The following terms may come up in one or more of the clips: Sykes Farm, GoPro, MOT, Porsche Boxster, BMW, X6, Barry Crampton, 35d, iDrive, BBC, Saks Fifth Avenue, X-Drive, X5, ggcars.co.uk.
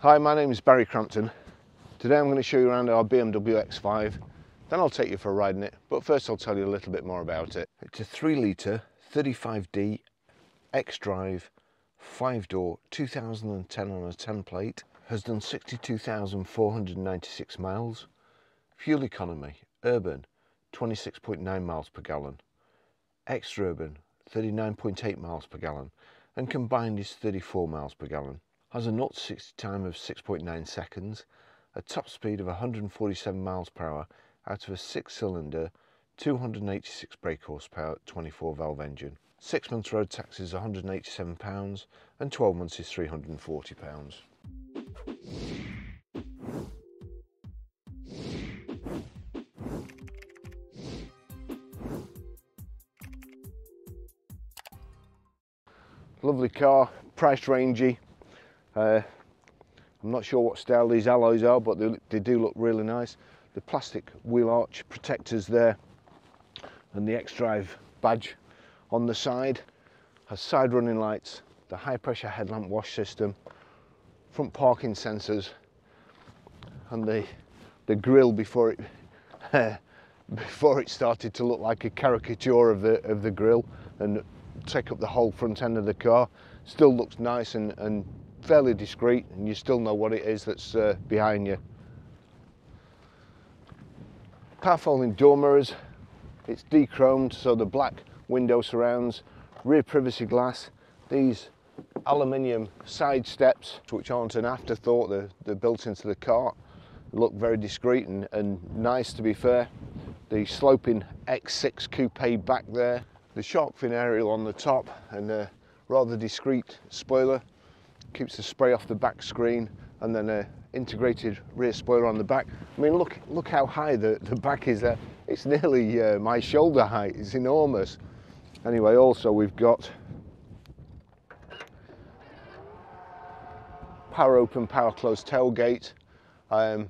Hi, my name is Barry Crampton. Today I'm going to show you around our BMW X5, then I'll take you for a ride in it, but first I'll tell you a little bit more about it. It's a 3-litre 35D X-Drive 5-door 2010 on a 10 plate, has done 62,496 miles, fuel economy, urban 26.9 miles per gallon, extra-urban 39.8 miles per gallon, and combined is 34 miles per gallon. Has a 0-60 time of 6.9 seconds, a top speed of 147 miles per hour out of a 6-cylinder, 286 brake horsepower, 24-valve engine. 6 months road tax is £187 and 12 months is £340. Lovely car, price rangy. I'm not sure what style these alloys are, but they do look really nice. The plastic wheel arch protectors there and the X-Drive badge on the side. Has side running lights, the high pressure headlamp wash system, front parking sensors, and the grille before it started to look like a caricature of the grille and take up the whole front end of the car. Still looks nice and fairly discreet, and you still know what it is that's behind you. Power folding door mirrors, it's dechromed, so the black window surrounds, rear privacy glass, these aluminium side steps, which aren't an afterthought, they're built into the car, look very discreet and nice to be fair. The sloping X6 coupe back there, the shark fin aerial on the top, and a rather discreet spoiler. Keeps the spray off the back screen, and then an integrated rear spoiler on the back. I mean, look how high the back is there. It's nearly my shoulder height, it's enormous. Anyway, also we've got power open, power closed tailgate, plenty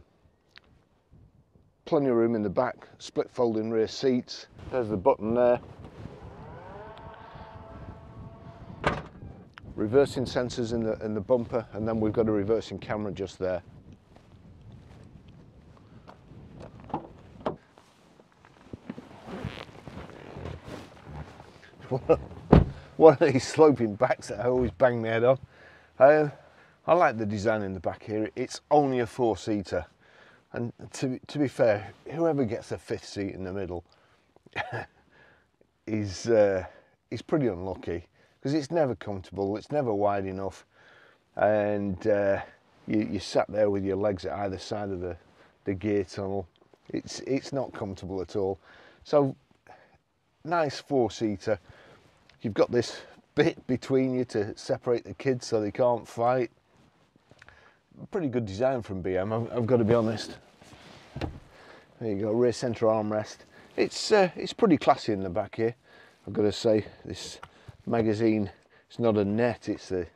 of room in the back, split folding rear seats. There's the button there. Reversing sensors in the bumper, and then we've got a reversing camera just there. One of these sloping backs that I always bang my head on. I like the design in the back here. It's only a 4-seater, and to be fair, whoever gets the 5th seat in the middle is pretty unlucky. Because it's never comfortable, it's never wide enough, and you're sat there with your legs at either side of the gear tunnel. It's not comfortable at all. So, nice 4-seater. You've got this bit between you to separate the kids so they can't fight. Pretty good design from BMW, I've got to be honest. There you go, rear centre armrest. It's pretty classy in the back here, I've got to say. This magazine, it's not a net, it's the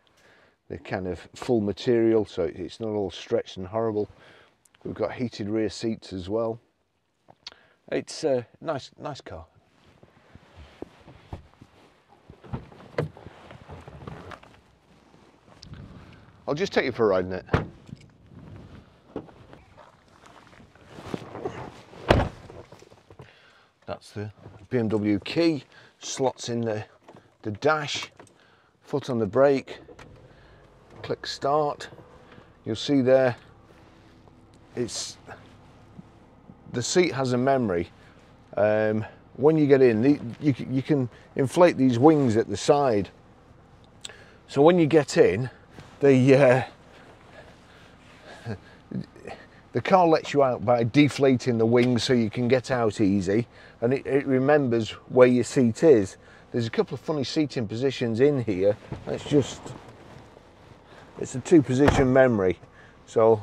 kind of full material, so it's not all stretched and horrible. We've got heated rear seats as well. It's a nice car. I'll just take you for a ride in it. That's the BMW key, slots in the dash, foot on the brake, click start. You'll see there, the seat has a memory. When you get in, you can inflate these wings at the side. So when you get in, the car lets you out by deflating the wings so you can get out easy, and it remembers where your seat is. There's a couple of funny seating positions in here. It's a 2-position memory. So,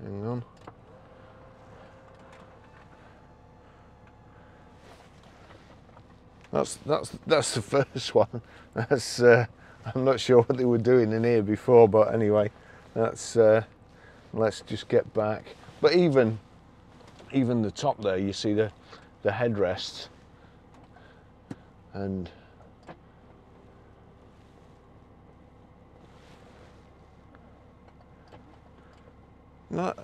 hang on. That's the first one. I'm not sure what they were doing in here before, but anyway, let's just get back. But even the top there, you see the headrests, and That,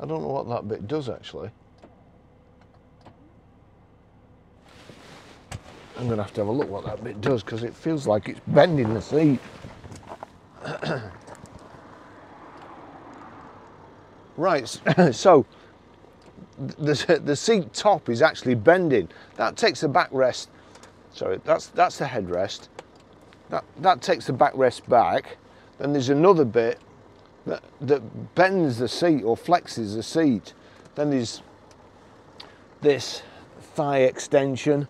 I don't know what that bit does actually. I'm going to have a look what that bit does because it feels like it's bending the seat. Right, so the seat top is actually bending. That takes the backrest, sorry, that's the headrest. That takes the backrest back. Then there's another bit that bends the seat or flexes the seat. Then there's this thigh extension.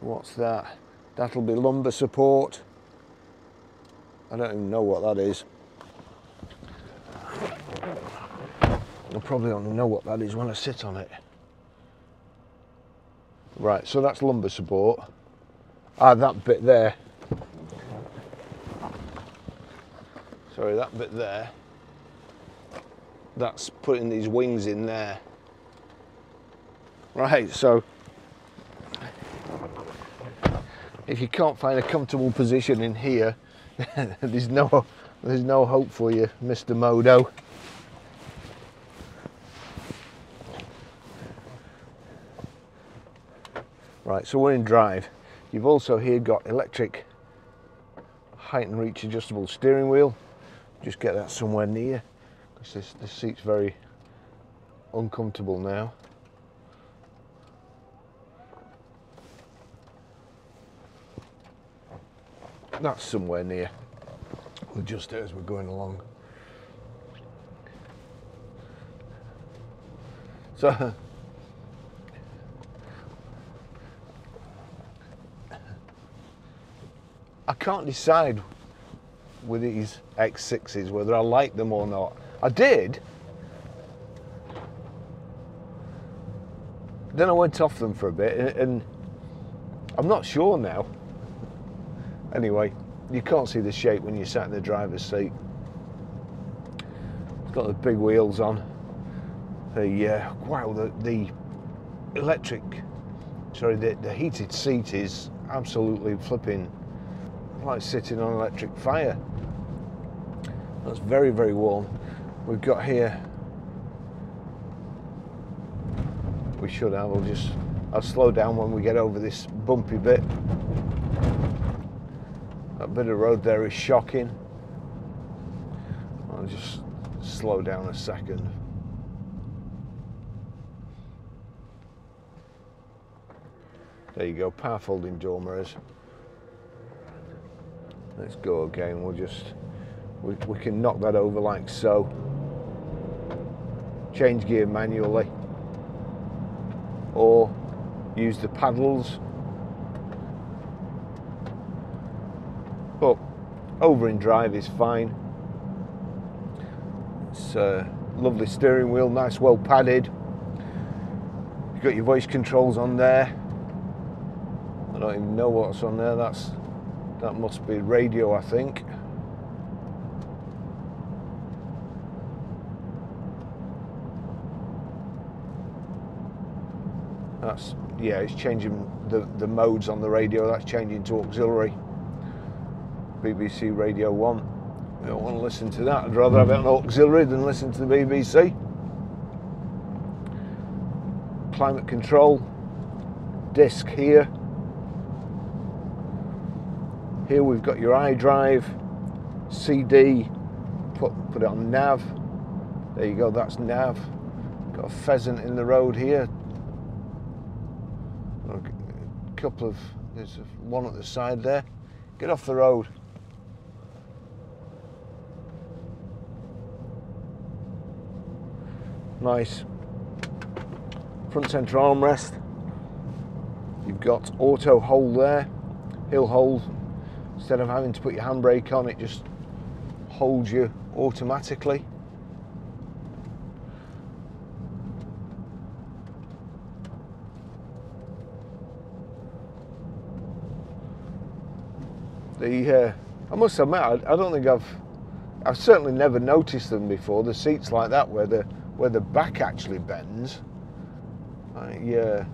What's that? That'll be lumbar support. I don't even know what that is. I probably don't know what that is when I sit on it. Right, so that's lumbar support. Ah, that bit there. Sorry, that bit there. That's putting these wings in there. Right, so if you can't find a comfortable position in here, there's no hope for you, Mr. Modo. Right, so we're in drive. You've also here got electric height and reach adjustable steering wheel. Just get that somewhere near, because this seat's very uncomfortable now. That's somewhere near. We'll adjust it as we're going along. So, I can't decide with these X6s whether I like them or not. I did. Then I went off them for a bit, and I'm not sure now. Anyway, you can't see the shape when you sat in the driver's seat. It's got the big wheels on. The heated seat is absolutely flipping, like sitting on an electric fire. That's very, very warm. We've got here, we should have, I'll slow down when we get over this bumpy bit. That bit of road there is shocking. I'll just slow down a second. There you go, power folding door mirrors. Let's go again. We'll just, we can knock that over like so. Change gear manually, or use the paddles. But over in drive is fine. It's a lovely steering wheel, nice, well padded. You've got your voice controls on there. I don't even know what's on there. That must be radio, I think. That's, yeah, it's changing the modes on the radio. That's changing to auxiliary. BBC Radio 1. I don't want to listen to that. I'd rather have it on auxiliary than listen to the BBC. Climate control. Disc here. Here we've got your iDrive, CD, put it on nav. There you go, that's nav. Got a pheasant in the road here. A couple of, there's one at the side there. Get off the road. Nice. Front centre armrest. You've got auto hold there, hill hold. Instead of having to put your handbrake on, it just holds you automatically. I must admit, I don't think I've certainly never noticed them before. The seats like that, where the back actually bends. You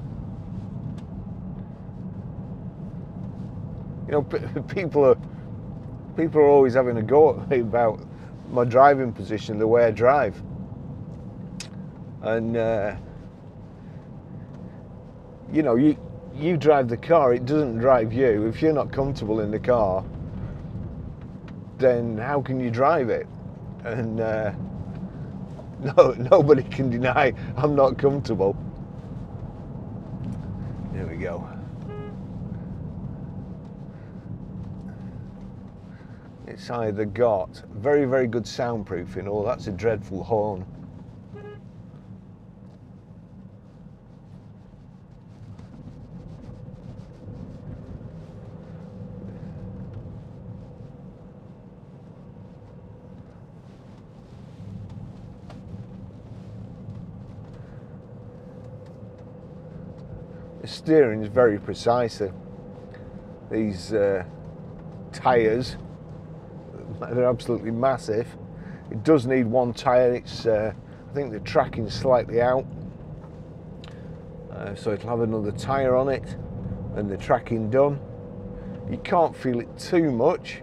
know, people are always having a go at me about my driving position, the way I drive. And you know, you drive the car, it doesn't drive you. If you're not comfortable in the car, then how can you drive it? And nobody can deny I'm not comfortable. There we go. It's either got very, very good soundproofing, or that's a dreadful horn. The steering is very precise. These tyres, they're absolutely massive. It does need one tyre. It's I think the tracking's slightly out, so it'll have another tyre on it, and the tracking done. You can't feel it too much.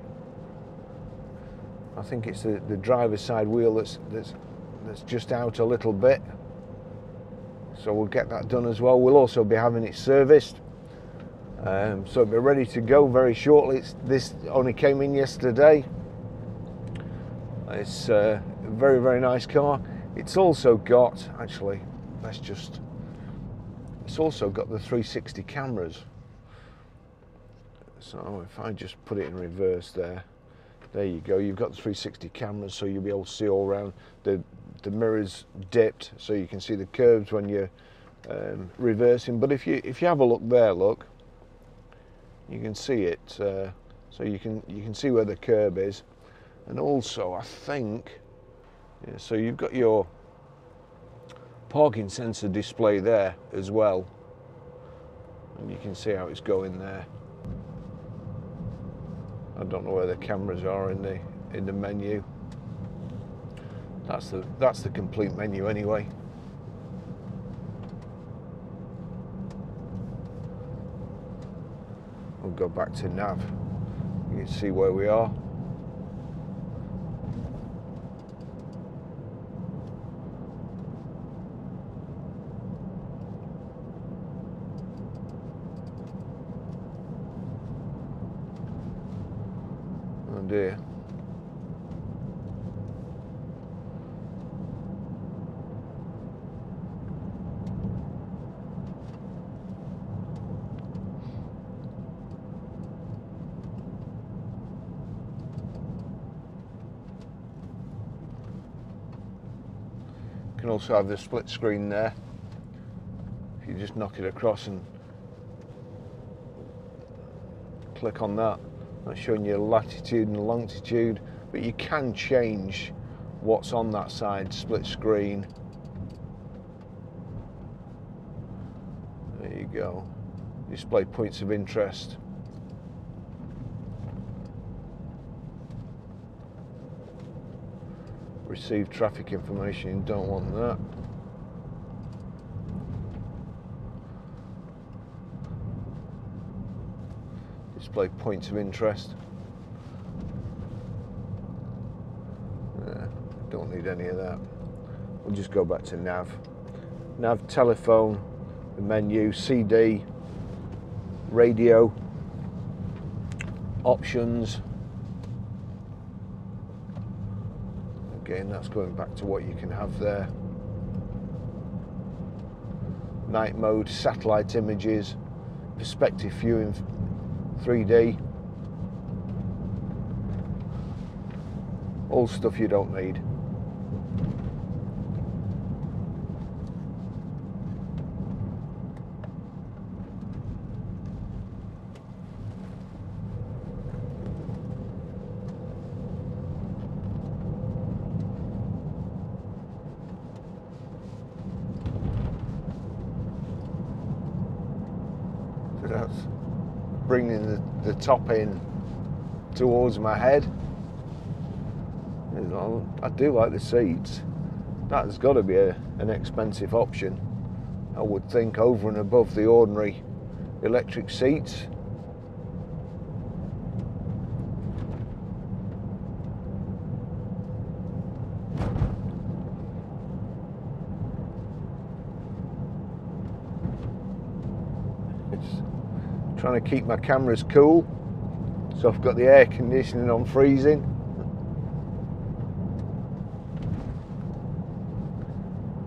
I think it's the driver's side wheel that's just out a little bit. So we'll get that done as well. We'll also be having it serviced, so it'll be ready to go very shortly. This only came in yesterday. It's a very, very nice car. It's also got, actually, it's also got the 360 cameras. So if I just put it in reverse there you go. You've got the 360 cameras, so you'll be able to see all around. The mirror's dipped, so you can see the curves when you're reversing. But if you have a look there, look, you can see it. So you can see where the curb is, and also I think, yeah, so you've got your parking sensor display there as well, and you can see how it's going there. I don't know where the cameras are in the menu. That's the complete menu anyway. We'll go back to nav. You can see where we are. Oh dear. Also have the split screen there. If you just knock it across and click on that, that's showing you latitude and longitude, but you can change what's on that side split screen. There you go. Display points of interest. Receive traffic information, you don't want that. Display points of interest. Don't need any of that. We'll just go back to nav. Nav, telephone, the menu, CD, radio, options. Again, that's going back to what you can have there. Night mode, satellite images, perspective view in 3D. All stuff you don't need. Bringing the top in towards my head. I do like the seats. That's got to be an expensive option, I would think, over and above the ordinary electric seats. It's trying to keep my cameras cool, so I've got the air conditioning on freezing.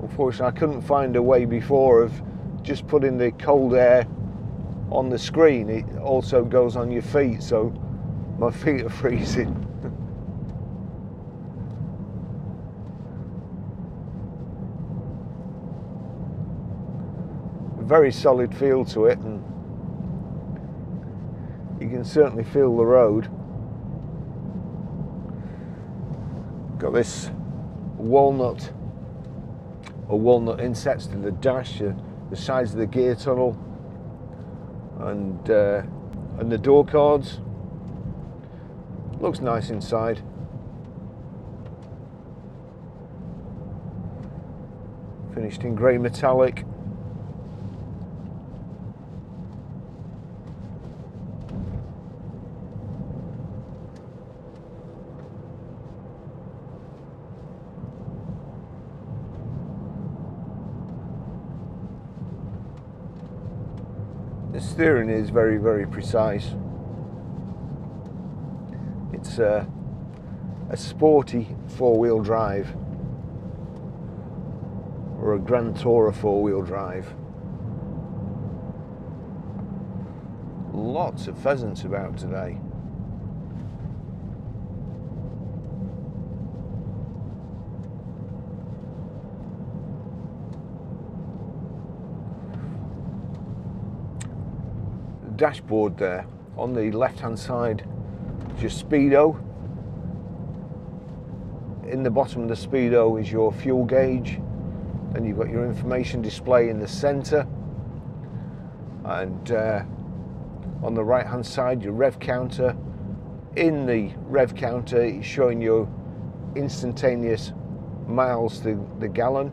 Unfortunately, I couldn't find a way before of just putting the cold air on the screen. It also goes on your feet, so my feet are freezing. Very solid feel to it, and you can certainly feel the road. Got this walnut or walnut insets to the dash, the sides of the gear tunnel, and the door cards. Looks nice inside. Finished in grey metallic. The steering is very, very precise. It's a sporty four-wheel drive, or a Grand Tourer four-wheel drive. Lots of pheasants about today. Dashboard there on the left hand side, your speedo. In the bottom of the speedo is your fuel gauge, and you've got your information display in the center, and on the right hand side your rev counter. In the rev counter it's showing your instantaneous miles to the gallon.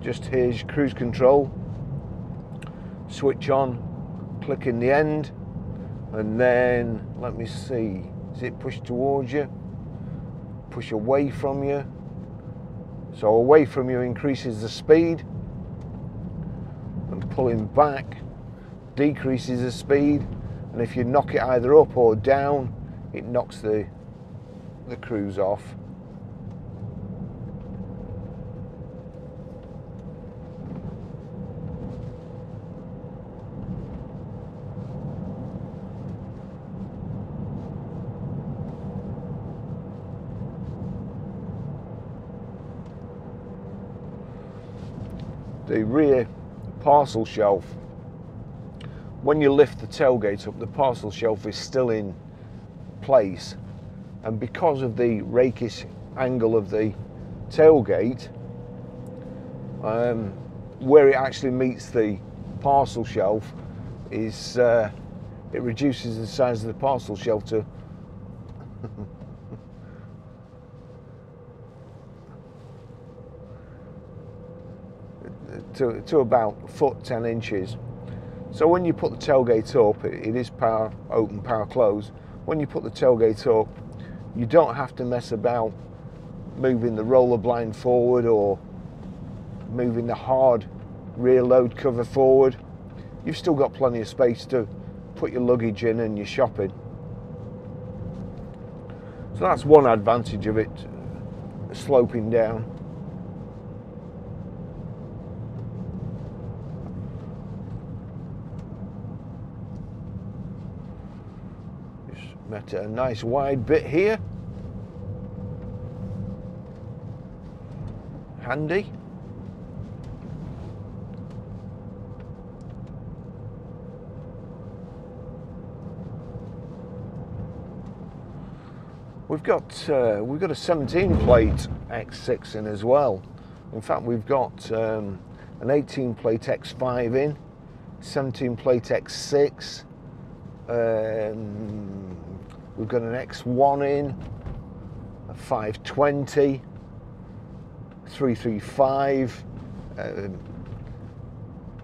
Just here's cruise control. Switch on, click in the end, and then let me see, is it push towards you, push away from you? So away from you increases the speed, and pulling back decreases the speed, and if you knock it either up or down it knocks the cruise off. The rear parcel shelf, when you lift the tailgate up, the parcel shelf is still in place, and because of the rakish angle of the tailgate, where it actually meets the parcel shelf is it reduces the size of the parcel shelf to to about a foot 10 inches. So when you put the tailgate up, it is power open, power close. When you put the tailgate up, you don't have to mess about moving the roller blind forward or moving the hard rear load cover forward. You've still got plenty of space to put your luggage in and your shopping. So that's one advantage of it sloping down. Met a nice wide bit here. Handy. We've got a 17 plate X6 in as well. In fact, we've got an 18 plate X5 in, 17 plate X6. We've got an X1 in, a 520, 335,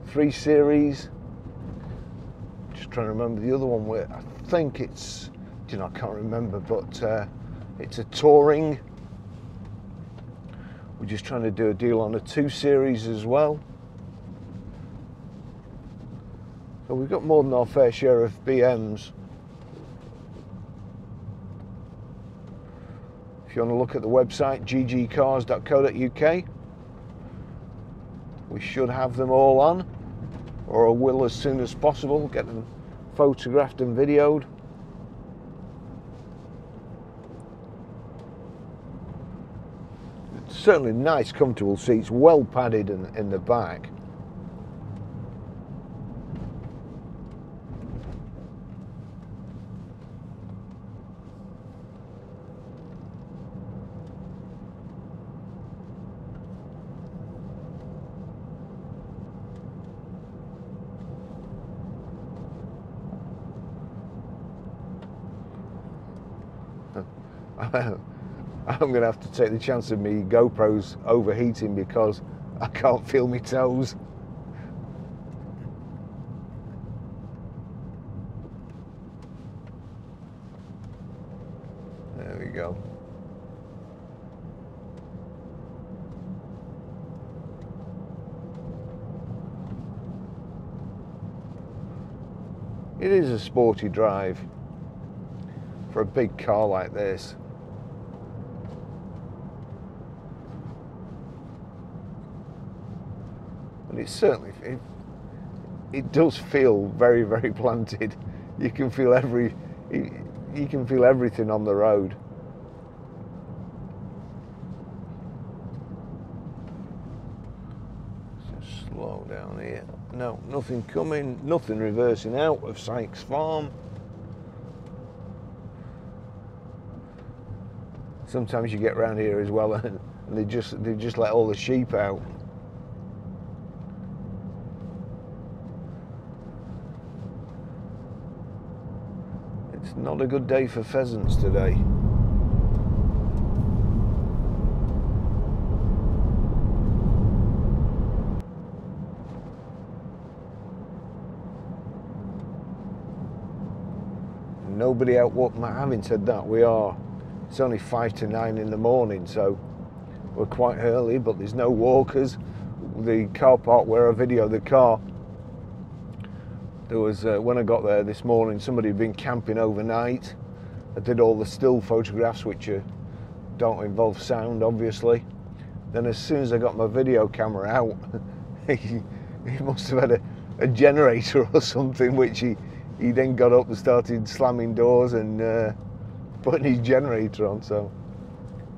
3 Series. Just trying to remember the other one where I think it's, you know, I can't remember, but it's a touring We're just trying to do a deal on a 2 Series as well. So we've got more than our fair share of BMs. If you want to look at the website, ggcars.co.uk, we should have them all on, or will as soon as possible, get them photographed and videoed. Certainly nice, comfortable seats, well padded in the back. I'm going to have to take the chance of me GoPro's overheating because I can't feel my toes. There we go. It is a sporty drive for a big car like this. It certainly, it does feel very, very planted. You can feel you can feel everything on the road. So slow down here. No, nothing coming, nothing reversing out of Sykes Farm. Sometimes you get round here as well, and they just let all the sheep out. It's not a good day for pheasants today. Nobody out walking. Having said that, we are. It's only 8:55 in the morning, so we're quite early. But there's no walkers. The car park where I videoed the car. There was, when I got there this morning, somebody had been camping overnight. I did all the still photographs, which don't involve sound, obviously. Then as soon as I got my video camera out, he must have had a generator or something, which he then got up and started slamming doors and putting his generator on, so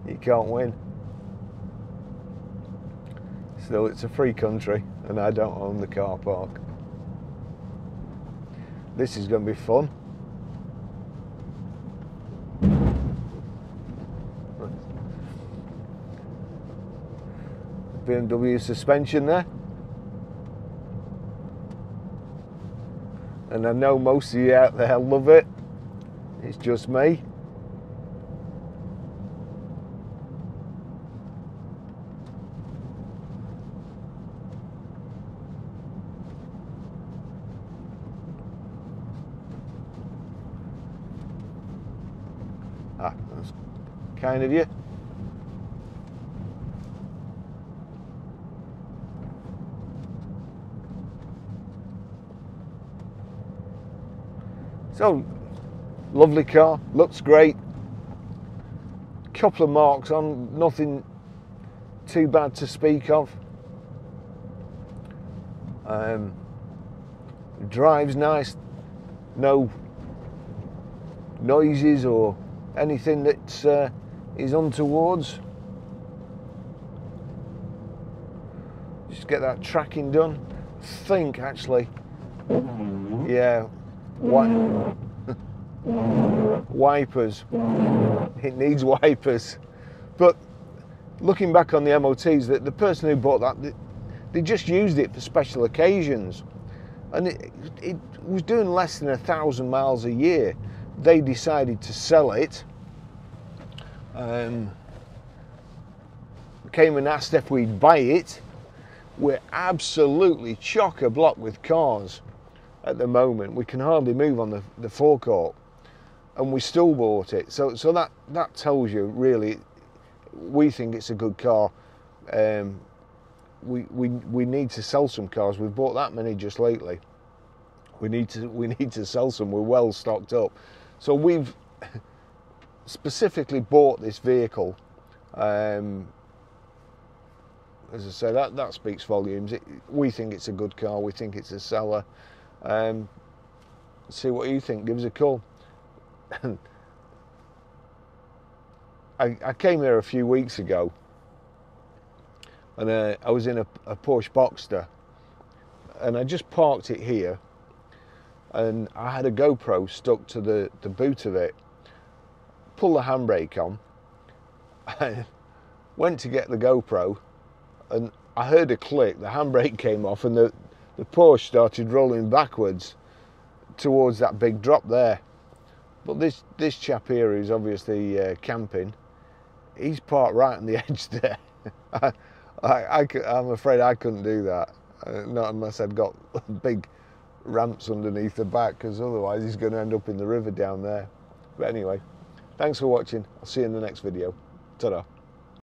you can't win. Still, it's a free country, and I don't own the car park. This is going to be fun. BMW suspension there. And I know most of you out there love it. It's just me. Ah, that's kind of you. So, lovely car, looks great. Couple of marks on, nothing too bad to speak of. Drives nice, no noises or anything that is untowards. Just get that tracking done. I think actually, yeah, wipers. It needs wipers. But looking back on the MOTs, that the person who bought that, they just used it for special occasions, and it was doing less than 1,000 miles a year. They decided to sell it. Came and asked if we'd buy it. We're absolutely chock-a-block with cars at the moment. We can hardly move on the forecourt, and we still bought it. So that tells you, really, we think it's a good car. we need to sell some cars. We've bought that many just lately. We need to sell some. We're well stocked up. So we've specifically bought this vehicle. As I say, that speaks volumes. We think it's a good car. We think it's a seller. See what you think. Give us a call. I came here a few weeks ago, and I was in a Porsche Boxster, and I just parked it here, and I had a GoPro stuck to the boot of it. Pulled the handbrake on, I went to get the GoPro, and I heard a click. The handbrake came off, and the Porsche started rolling backwards towards that big drop there. But this chap here, who's obviously camping, he's parked right on the edge there. I'm afraid I couldn't do that, not unless I'd got big ramps underneath the back, because otherwise he's going to end up in the river down there. But anyway, thanks for watching. I'll see you in the next video. Ta-da.